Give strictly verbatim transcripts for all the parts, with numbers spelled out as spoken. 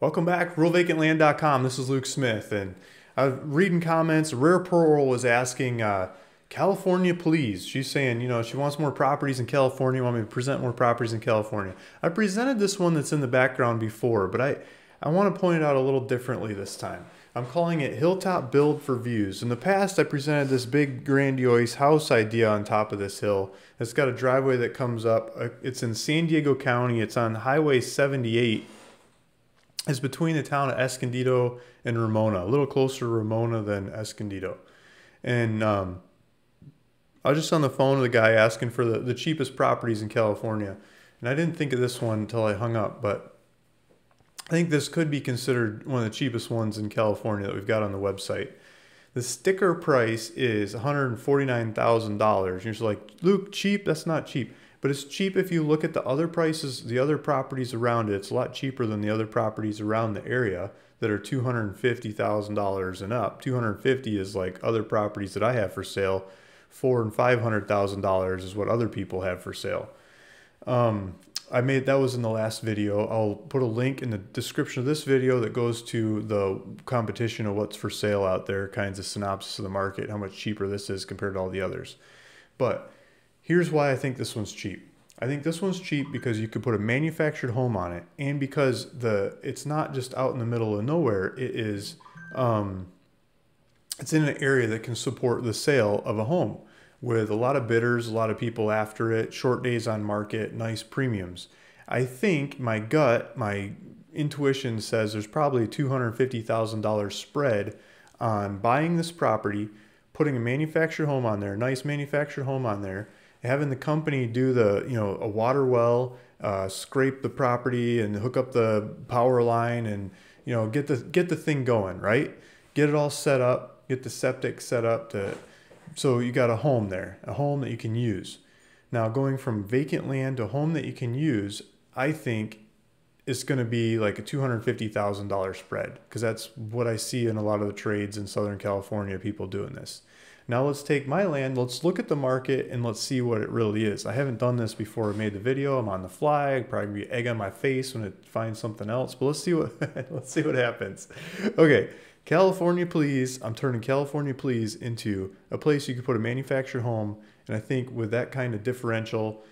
Welcome back, Rural Vacant Land dot com. This is Luke Smith, and I'm reading comments. Rare Pearl was asking, uh, California, please. She's saying, you know, she wants more properties in California. Want me to present more properties in California? I presented this one that's in the background before, but I, I want to point it out a little differently this time. I'm calling it Hilltop Build for Views. In the past, I presented this big, grandiose house idea on top of this hill. It's got a driveway that comes up. It's in San Diego County. It's on Highway seventy-eight. It's between the town of Escondido and Ramona, a little closer to Ramona than Escondido. And um, I was just on the phone with a guy asking for the, the cheapest properties in California. And I didn't think of this one until I hung up, but I think this could be considered one of the cheapest ones in California that we've got on the website. The sticker price is one hundred forty-nine thousand dollars. You're just like, Luke, cheap? That's not cheap. But it's cheap if you look at the other prices, the other properties around it. It's a lot cheaper than the other properties around the area that are two hundred fifty thousand dollars and up. two hundred fifty thousand dollars is like other properties that I have for sale. Four and five hundred thousand dollars is what other people have for sale. Um, I made that was in the last video. I'll put a link in the description of this video that goes to the competition of what's for sale out there, kinds of synopsis of the market, how much cheaper this is compared to all the others. But here's why I think this one's cheap. I think this one's cheap because you could put a manufactured home on it, and because the it's not just out in the middle of nowhere. It is um, it's in an area that can support the sale of a home with a lot of bidders, a lot of people after it, short days on market, nice premiums. I think my gut, my intuition says there's probably a two hundred fifty thousand dollar spread on buying this property, putting a manufactured home on there, nice manufactured home on there, having the company do the, you know, a water well, uh, scrape the property and hook up the power line and, you know, get the, get the thing going, right? Get it all set up, get the septic set up to, so you got a home there, a home that you can use. Now going from vacant land to home that you can use, I think it's going to be like a two hundred fifty thousand dollar spread, because that's what I see in a lot of the trades in Southern California, people doing this. Now let's take my land, let's look at the market, and let's see what it really is. I haven't done this before I made the video. I'm on the fly. I'd probably be egg on my face when I find something else, but let's see what let's see what happens. Okay, California please. I'm turning California please into a place you could put a manufactured home, and I think with that kind of differential,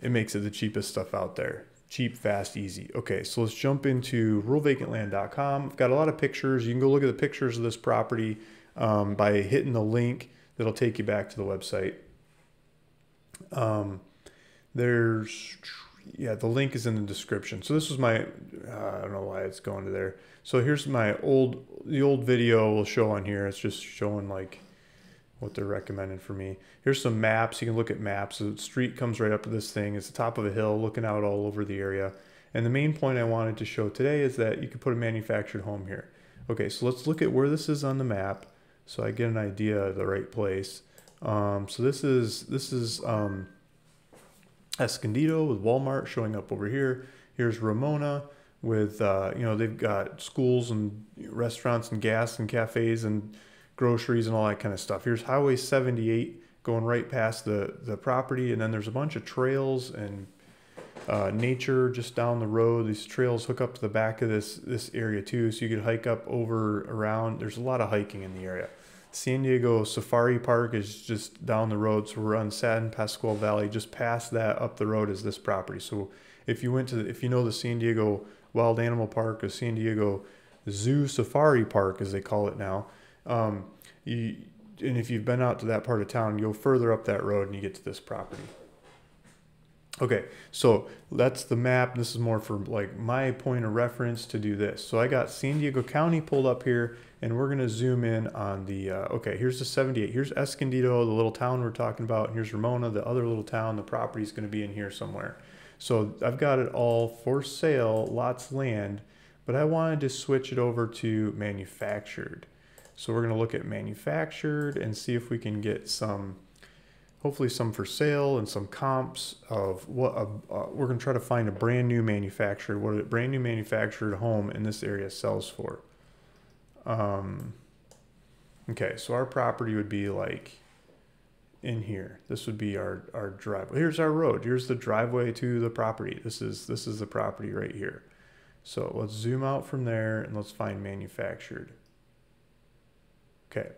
it makes it the cheapest stuff out there. Cheap, fast, easy. Okay, so let's jump into Rural Vacant Land dot com. I've got a lot of pictures. You can go look at the pictures of this property um, by hitting the link that'll take you back to the website. Um, there's, yeah, the link is in the description. So this was my, uh, I don't know why it's going to there. So here's my old, the old video will show on here. It's just showing like what they're recommending for me. Here's some maps. You can look at maps. The street comes right up to this thing. It's the top of a hill looking out all over the area. And the main point I wanted to show today is that you could put a manufactured home here. Okay, so let's look at where this is on the map so I get an idea of the right place. Um, so this is this is um, Escondido with Walmart showing up over here. Here's Ramona with, uh, you know, they've got schools and restaurants and gas and cafes and groceries and all that kind of stuff. Here's Highway seventy-eight going right past the, the property, and then there's a bunch of trails and uh, nature just down the road. These trails hook up to the back of this, this area too, so you could hike up over, around. There's a lot of hiking in the area. San Diego Safari Park is just down the road, so we're on San Pasqual Valley. Just past that, up the road is this property. So if you went to, the, if you know the San Diego Wild Animal Park or San Diego Zoo Safari Park, as they call it now, Um, you, and if you've been out to that part of town, you go further up that road and you get to this property. Okay, so that's the map. This is more for like my point of reference to do this. So I got San Diego County pulled up here, and we're gonna zoom in on the, uh, okay, here's the seventy-eight. Here's Escondido, the little town we're talking about. And here's Ramona, the other little town. The property's gonna be in here somewhere. So I've got it all for sale, lots of land, but I wanted to switch it over to manufactured. So we're going to look at manufactured and see if we can get some, hopefully some for sale and some comps of what a, uh, we're going to try to find a brand new manufactured, what a brand new manufactured home in this area sells for. Um, okay, so our property would be like in here. This would be our, our driveway. Here's our road. Here's the driveway to the property. This is, this is the property right here. So let's zoom out from there and let's find manufactured. Okay,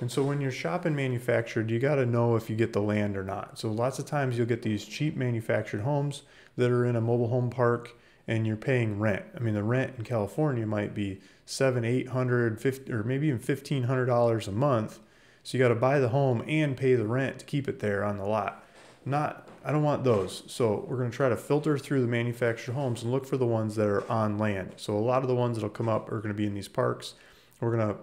and so when you're shopping manufactured, you gotta know if you get the land or not. So lots of times you'll get these cheap manufactured homes that are in a mobile home park and you're paying rent. I mean, the rent in California might be seven, eight hundred, fifty, or maybe even fifteen hundred dollars a month. So you gotta buy the home and pay the rent to keep it there on the lot. Not, I don't want those. So we're gonna try to filter through the manufactured homes and look for the ones that are on land. So a lot of the ones that'll come up are gonna be in these parks. We're gonna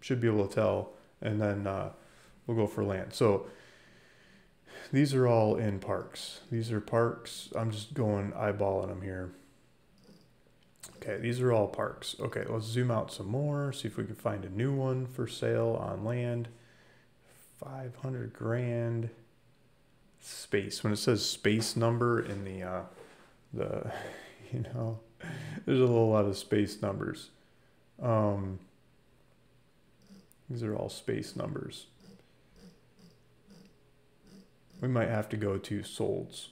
should be able to tell, and then uh, we'll go for land. So these are all in parks. These are parks. I'm just going eyeballing them here. Okay, these are all parks. Okay, let's zoom out some more, see if we can find a new one for sale on land. five hundred grand space. When it says space number in the, uh, the you know, there's a whole lot of space numbers. Um, These are all space numbers. We might have to go to solds.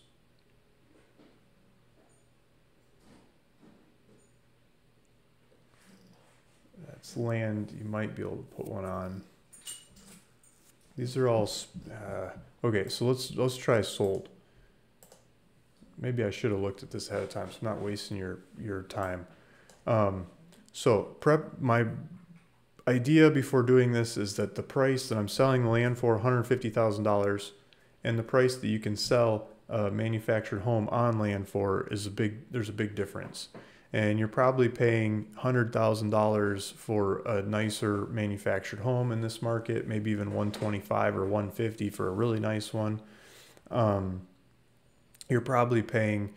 That's land. You might be able to put one on. These are all. Uh, okay, so let's let's try sold. Maybe I should have looked at this ahead of time, so I'm not wasting your your time. Um, so prep my. idea before doing this is that the price that I'm selling the land for, one hundred fifty thousand dollars, and the price that you can sell a manufactured home on land for is a big, there's a big difference. And you're probably paying one hundred thousand dollars for a nicer manufactured home in this market, maybe even one twenty-five or one fifty for a really nice one. Um, you're probably paying,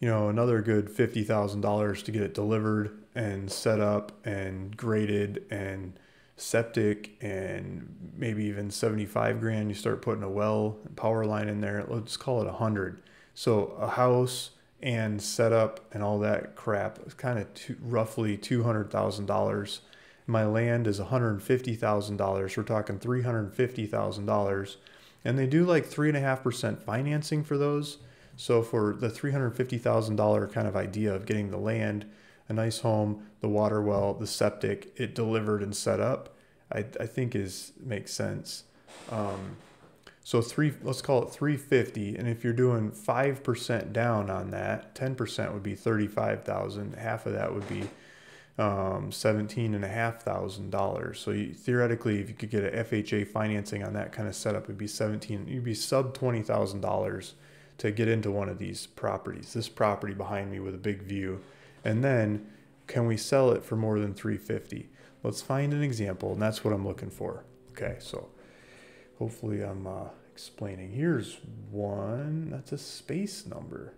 you know, another good fifty thousand dollars to get it delivered and set up and graded and septic, and maybe even seventy-five grand. You start putting a well and power line in there. Let's call it a hundred. So a house and setup and all that crap is kind of two, roughly two hundred thousand dollars. My land is one hundred fifty thousand dollars. We're talking three hundred fifty thousand dollars. And they do like three point five percent financing for those. So for the three hundred fifty thousand dollar kind of idea of getting the land, a nice home, the water well, the septic, it delivered and set up, I, I think is makes sense. Um, so three, let's call it three fifty. And if you're doing five percent down on that, ten percent would be thirty-five thousand. Half of that would be um, seventeen and a half thousand dollars. So you, theoretically, if you could get a F H A financing on that kind of setup, it'd be seventeen. You'd be sub twenty thousand dollars to get into one of these properties. This property behind me with a big view. And then, can we sell it for more than three fifty? Let's find an example, and that's what I'm looking for. Okay, so hopefully I'm uh, explaining. Here's one. That's a space number.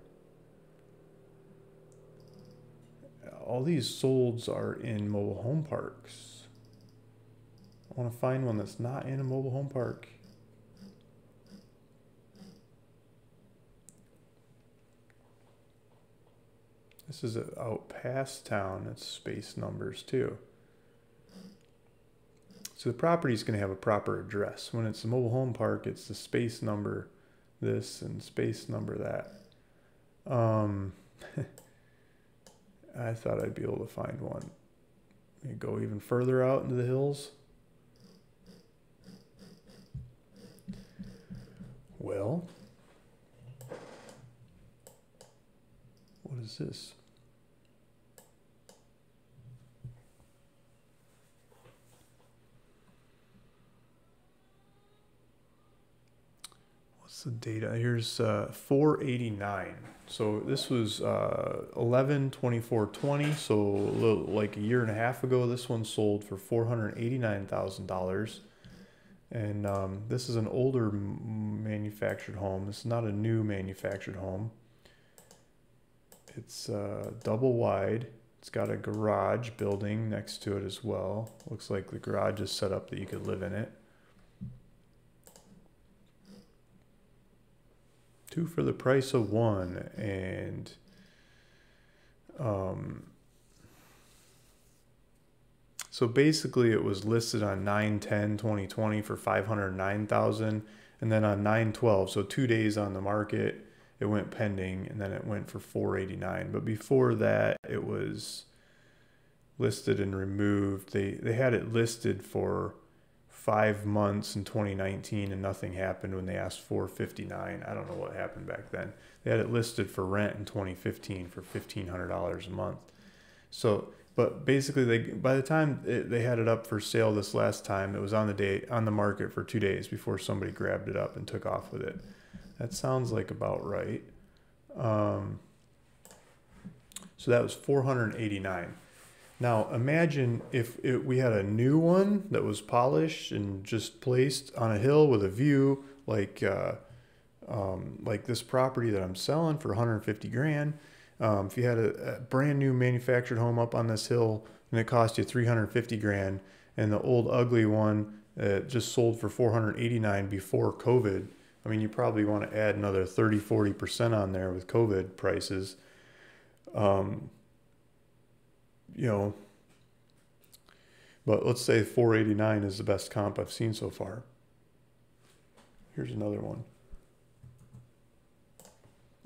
All these solds are in mobile home parks. I want to find one that's not in a mobile home park. This is out past town. It's space numbers too. So the property is going to have a proper address. When it's a mobile home park, it's the space number this and space number that. Um, I thought I'd be able to find one. You go even further out into the hills. Well, what is this? The data here's uh, four eighty-nine. So this was uh, eleven twenty-four twenty. So a little, like a year and a half ago, this one sold for four hundred eighty-nine thousand dollars. And um, this is an older manufactured home. It's not a new manufactured home. It's uh, double wide. It's got a garage building next to it as well. Looks like the garage is set up that you could live in it. Two for the price of one, and um, so basically it was listed on nine ten twenty twenty for five hundred nine thousand, and then on nine twelve, so two days on the market, it went pending, and then it went for four eighty-nine. But before that, it was listed and removed. They they had it listed for five months in twenty nineteen, and nothing happened when they asked four fifty-nine. I don't know what happened back then. They had it listed for rent in twenty fifteen for fifteen hundred dollars a month. So, but basically, they by the time it, they had it up for sale this last time, it was on the day on the market for two days before somebody grabbed it up and took off with it. That sounds like about right. Um, so that was four hundred eighty-nine. Now imagine if it, we had a new one that was polished and just placed on a hill with a view, like uh, um, like this property that I'm selling for one hundred fifty grand. Um, if you had a, a brand new manufactured home up on this hill and it cost you three hundred fifty grand, and the old ugly one uh, just sold for four hundred eighty-nine before COVID. I mean, you probably want to add another thirty, forty percent on there with COVID prices. Um, you know, but let's say four eighty-nine is the best comp I've seen so far. Here's another one.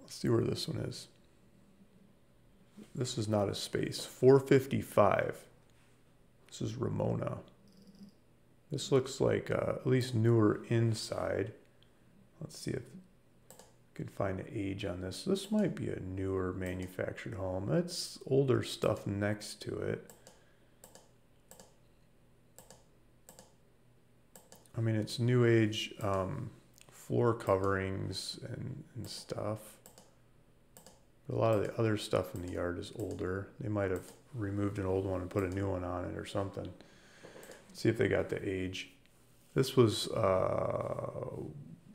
Let's see where this one is. This is not a space. four fifty-five. This is Ramona. This looks like uh, at least newer inside. Let's see if we can find the age on this. This might be a newer manufactured home. That's older stuff next to it. I mean, it's new age um, floor coverings and, and stuff. But a lot of the other stuff in the yard is older. They might have removed an old one and put a new one on it or something. Let's see if they got the age. This was... Uh,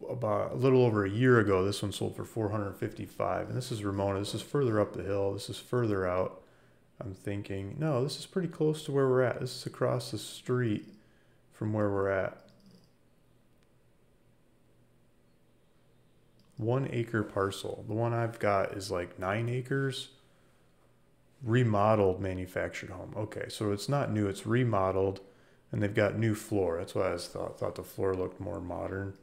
about a little over a year ago. This one sold for four hundred fifty-five, and this is Ramona. This is further up the hill. This is further out. I'm thinking, no, this is pretty close to where we're at. This is across the street from where we're at. One acre parcel. The one I've got is like nine acres. Remodeled manufactured home. Okay, so it's not new, it's remodeled, and they've got new floor. That's why I thought, thought the floor looked more modern.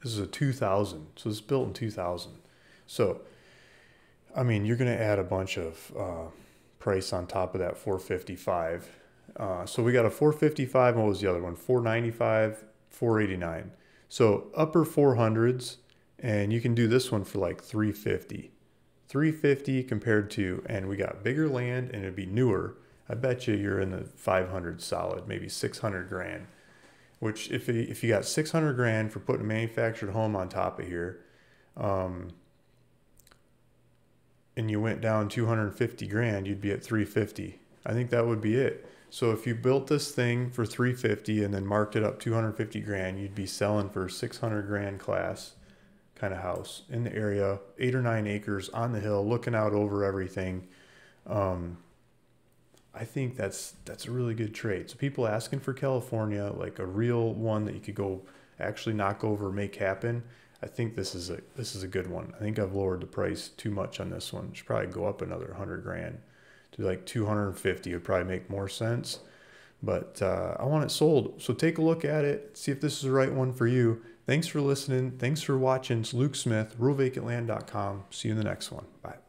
This is a two thousand, so it's built in two thousand. So, I mean, you're going to add a bunch of uh, price on top of that four fifty-five. Uh, so we got a four fifty-five. What was the other one? four ninety-five, four eighty-nine. So upper four hundreds, and you can do this one for like three fifty. three fifty compared to, and we got bigger land, and it'd be newer. I bet you you're in the five hundred solid, maybe six hundred grand. Which if, if you got six hundred grand for putting a manufactured home on top of here, um, and you went down two hundred fifty grand, you'd be at three fifty. I think that would be it. So if you built this thing for three fifty and then marked it up two hundred fifty grand, you'd be selling for six hundred grand class kind of house in the area, eight or nine acres on the hill, looking out over everything. Um, I think that's that's a really good trade. So people asking for California, like a real one that you could go actually knock over, make happen. I think this is a this is a good one. I think I've lowered the price too much on this one. It should probably go up another one hundred grand to like two hundred fifty. It would probably make more sense. But uh, I want it sold. So take a look at it. See if this is the right one for you. Thanks for listening. Thanks for watching. It's Luke Smith, rural vacant land dot com. See you in the next one. Bye.